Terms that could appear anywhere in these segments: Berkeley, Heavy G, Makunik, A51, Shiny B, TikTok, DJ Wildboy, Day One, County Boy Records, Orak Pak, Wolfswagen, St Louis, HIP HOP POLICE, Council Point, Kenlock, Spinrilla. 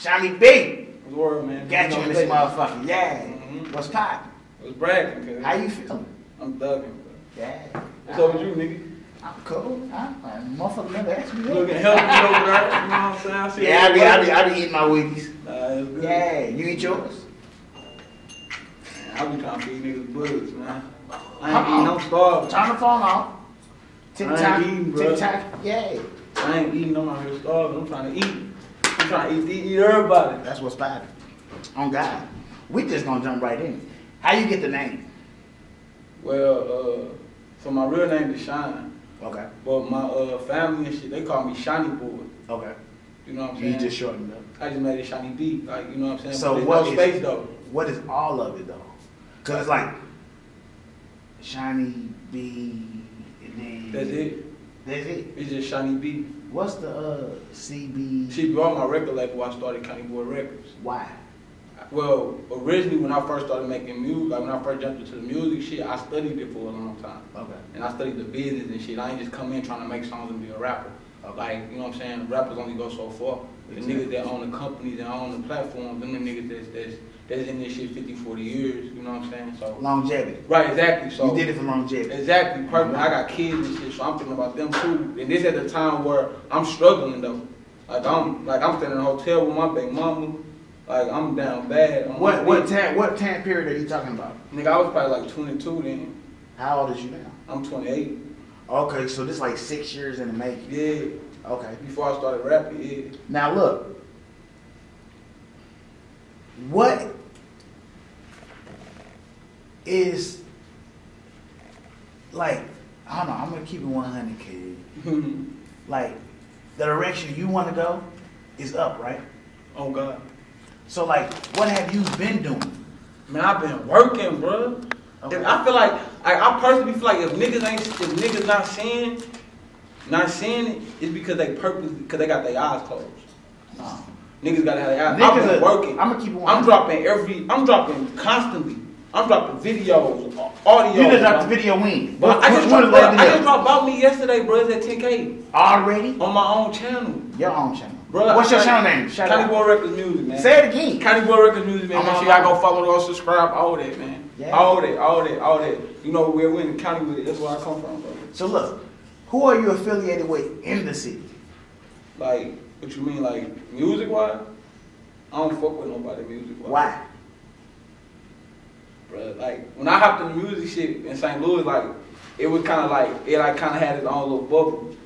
Shiny B. What's the word, man? Got you in this motherfucker. Yeah. Mm-hmm. What's poppin'? What's bragging, cuz? How you feeling? I'm thugging, bro. Yeah. What's up with you, nigga? I'm cool. I'm motherfucker never asked me. Looking healthy over there. You know what I'm saying? Yeah, I be eating my Wheaties. Good. Yeah. You eat yours? I be trying to feed niggas bugs, man. I ain't eating no starving. Turn the phone off. TikTok, TikTok, yeah. I ain't eating, I'm out here starving. I'm trying to eat. I'm trying to eat everybody. That's what's bad. On God. We just gonna jump right in. How you get the name? Well, so my real name is Shine. Okay. But my family and shit, they call me Shiny Boy. Okay. You know what I'm saying? You just shortened up. I just made it Shiny B. Like, you know what I'm saying? So what is, space, though. What is all of it, though? Because it's like, Shiny B, and then... That's it. That's it? It's just Shiny B. What's the CB? She brought my record label when I started County Boy Records. Why? Well, originally when I first started making music, like when I first jumped into the music shit, I studied it for a long time. Okay. And I studied the business and shit. I ain't just come in trying to make songs and be a rapper. Okay. Like, you know what I'm saying? Rappers only go so far. Exactly. The niggas that own the companies, that own the platforms, them the niggas that's in this shit 50, 40 years, you know what I'm saying? So longevity. Right, exactly. So you did it for longevity. Exactly. Perfect. Mm-hmm. I got kids and shit, so I'm thinking about them too. And this at a time where I'm struggling though. Like I'm staying in a hotel with my baby mama. Like, I'm down bad. What time period are you talking about? Nigga, I was probably like 22 then. How old is you now? I'm 28. Okay, so this like 6 years in the making. Yeah. Okay. Before I started rapping, yeah. Now look, what is, like, I don't know, I'm gonna keep it 100, kid. Like, the direction you wanna go is up, right? Oh God. So like, what have you been doing? Man, I've been working, bro. Okay. I feel like, I personally feel like if niggas not seeing it, it's because they purposely, because they got their eyes closed. No. Niggas gotta have their eyes. I've been working. I'm gonna keep it. I'm dropping constantly. I'm dropping videos, audio. You just dropped the video in. But I just dropped About Me yesterday, bro. It's at 10K. Already? On my own channel. Your own channel. Bro, what's your channel name? County Boy Records Music, man. Say it again. County Boy Records Music, man. Make sure y'all go follow, go subscribe, all that, man. Yeah. All that. You know where we're in the county with it. That's where I come from, bro. So look, who are you affiliated with in the city? Like, what you mean, like music-wise? I don't fuck with nobody music-wise. Why? Bro, like when I hopped in the music shit in St. Louis, like it was kind of like it like kind of had its own little bubble.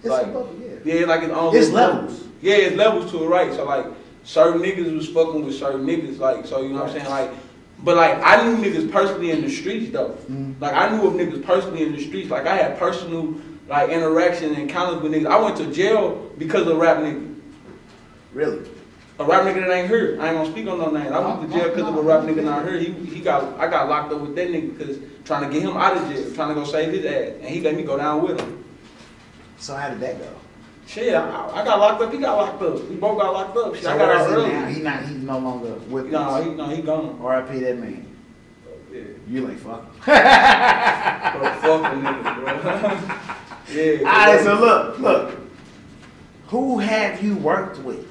It's like, a bubble, yeah. Yeah, like its own. It's levels. Bubble. Yeah, it's levels to it, right? So, like, certain niggas was fucking with certain niggas, like, so, you know what I'm saying? Like, but, like, I knew niggas personally in the streets, though. Mm-hmm. Like, I knew of niggas personally in the streets. Like, I had personal, like, interaction and encounters with niggas. I went to jail because of a rap nigga. Really? A rap nigga that ain't here. I ain't gonna speak on no names. I went to jail because of a rap nigga not here. I got locked up with that nigga because trying to get him out of jail, trying to go save his ass. And he let me go down with him. So, how did that go? Shit, I got locked up. He got locked up. We both got locked up. Shit, so I got out early. He's no longer with us. No, he gone. R.I.P. that man. Yeah. You ain't fucking. Bro, fuck with niggas, bro. Yeah. All right, so look. Who have you worked with?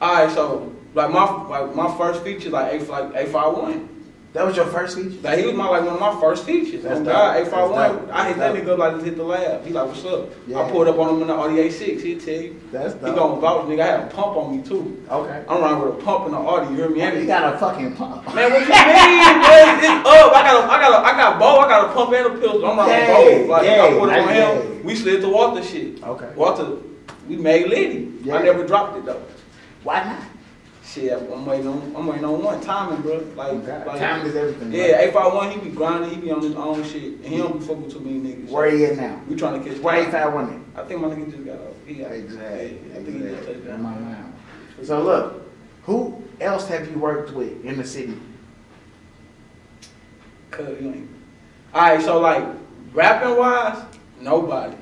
All right, so like my first feature, like A51. That was your first feature? Like, he was one of my first features. That's God, 851. I hit that nigga like, just hit the lab. He like, what's up? Yeah. I pulled up on him in the RDA6. He'll tell you. That's dope. He gonna vouch, nigga. I had a pump on me, too. Okay. I'm riding with a pump in the RD. You hear me? You got a fucking pump. Man, what you mean, man? It's up. I got bow. I got a pump and a pistol. I'm riding with both. Like, I pulled up on him. We slid to Walter shit. Okay. Walter, we made Liddy. Yeah. I never dropped it, though. Why not? Shit, I'm waiting on one timing, bro. Like time is everything. Yeah, right? 851, he be grinding, he be on his own shit, and he don't be fucking with too many niggas. Where he at now? We trying to catch. Where 851 at? I think my nigga just got off. Exactly. So look, who else have you worked with in the city? All right, so like rapping wise, nobody.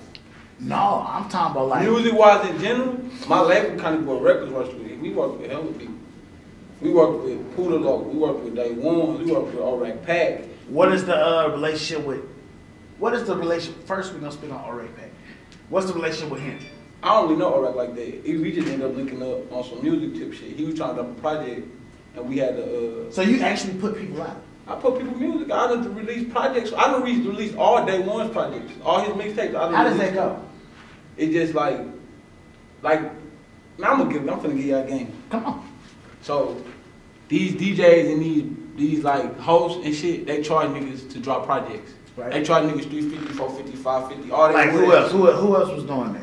No, I'm talking about like music wise in general. My label County Boy Records works with it. We work with hella people. We work with Poodle. We work with Day One. We work with Orak Pak. What is the relationship? First, we're gonna speak on Orak Pak. What's the relationship with him? I don't really know Orak like that. We just ended up linking up on some music tip shit. He was trying to do a project, and we had to. So you actually put people out? I put people music. I done released projects. I done released all Day One's projects, all his mixtapes. How does that go? It's just like, now I'm finna give y'all a game. Come on. So these DJs and these like hosts and shit, they charge niggas to drop projects. Right. They charge niggas $350, $450, $550. All that. Like who else was doing that?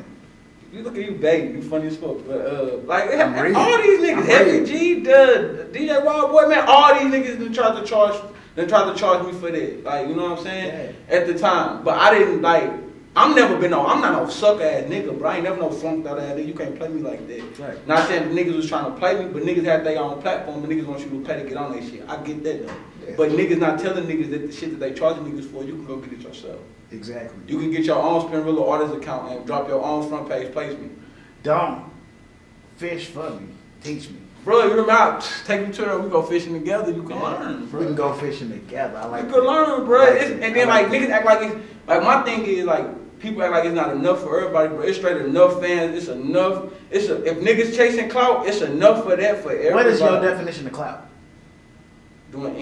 You look at you begging, you funny as fuck. But like all these niggas, Heavy G, DJ Wildboy, man, all these niggas done tried to charge me for that. Like, you know what I'm saying? Yeah. At the time. But I didn't like I'm not no sucker ass nigga, bro. I ain't never no funked out ass nigga. You can't play me like that. Right. Not saying niggas was trying to play me, but niggas had their own platform and niggas want you to pay to get on that shit. I get that though. Yeah. But niggas not telling niggas that the shit that they charging niggas for, you can go get it yourself. Exactly. You can get your own Spinrilla artist account and drop your own front page placement. Don't fish for me. Teach me. Bro, you remember, take me to her, we go fishing together, you can learn, bro. We can go fishing together. I like you can learn, bro. Like niggas act like it's like my thing is like people act like it's not enough for everybody, but it's straight enough fans. It's enough. If niggas chasing clout, it's enough for that for everybody. What is your definition of clout? Doing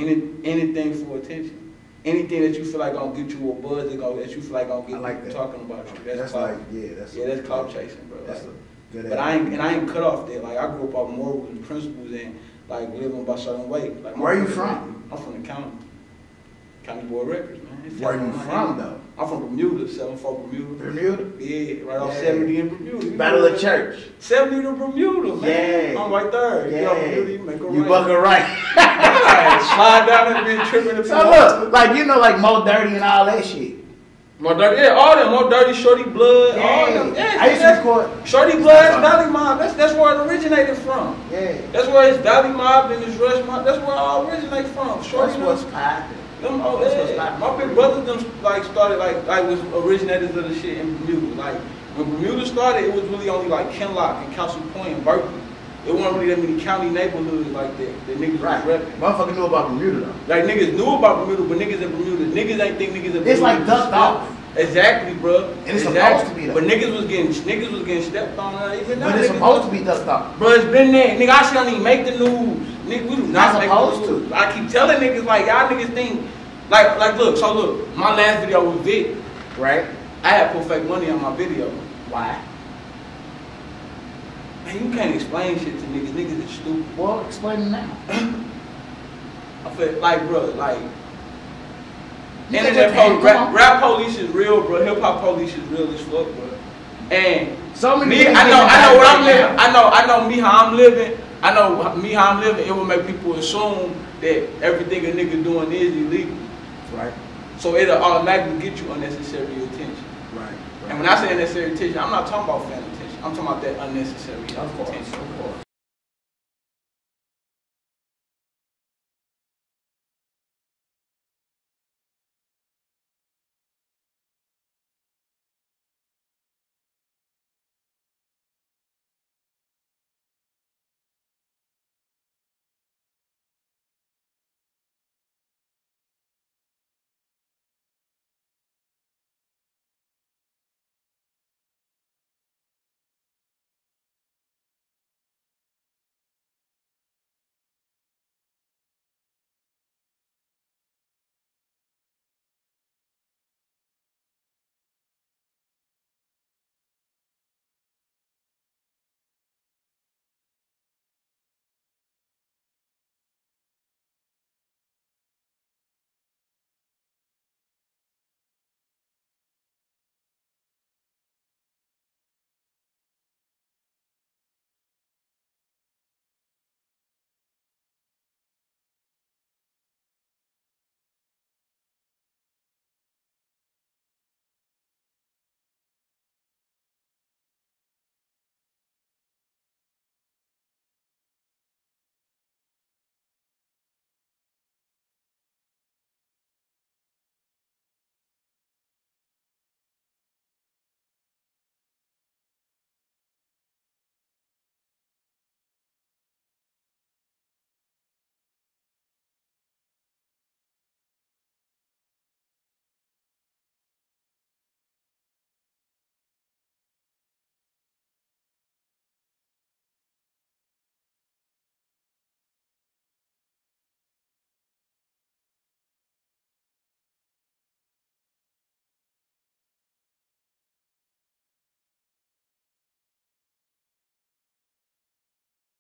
anything for attention, anything that you feel like gonna get you a buzz, that you feel like gonna get people talking about you. That's clout. Like, that's clout chasing, bro. That's like, but I ain't cut off that. Like I grew up on morals and principles and like living by certain ways. Like, where are you from? I'm from the county. County Boy Records, man. Where are you from though? I'm from Bermuda, 7-4 Bermuda. Bermuda? Yeah, right off 70 in Bermuda. Battle of Church. 70 in Bermuda, man. Yeah. I'm right there. Yeah. Bermuda, you make a right. You buck a right. Slide down and be tripping the people. So look, like you know, like Mo Dirty and all that shit. Mo Dirty, yeah, all them. Mo Dirty, Shorty Blood, all them. Yeah, I used to record. Shorty Blood, Valley Mob. That's where it originated from. Yeah. That's where it's Valley Mob and it's Rush Mob. That's where it all originates from. Shorty. That's what's popping. My big brother them like started like was originators of the shit in Bermuda. Like when Bermuda started, it was really only like Kenlock and Council Point and Berkeley. It wasn't really that many county neighborhoods like that. That niggas was repping. Motherfuckers knew about Bermuda though. Like niggas knew about Bermuda, but niggas in Bermuda, niggas ain't think niggas in Bermuda. It's like ducked off. Exactly, bro. And it's supposed to be that. But niggas was getting stepped on. But it's supposed to be ducked off. Bro, it's been there. Nigga, I shouldn't even make the news. Nigga, we do not make the news. I keep telling niggas like y'all niggas think like look, my last video was Vic. Right? I had put fake money on my video. Why? Man, you can't explain shit to niggas. Niggas is stupid. Well, explain it now. I feel like bro, like internet police, rap police is real, bro. Hip hop police is real as fuck, bro. And so many me, I know what I'm living. I know me how I'm living. I know me how I'm living. It will make people assume that everything a nigga doing is illegal. Right. So it'll automatically get you unnecessary attention. Right. And when I say unnecessary attention, I'm not talking about fan attention. I'm talking about that unnecessary attention. Of course.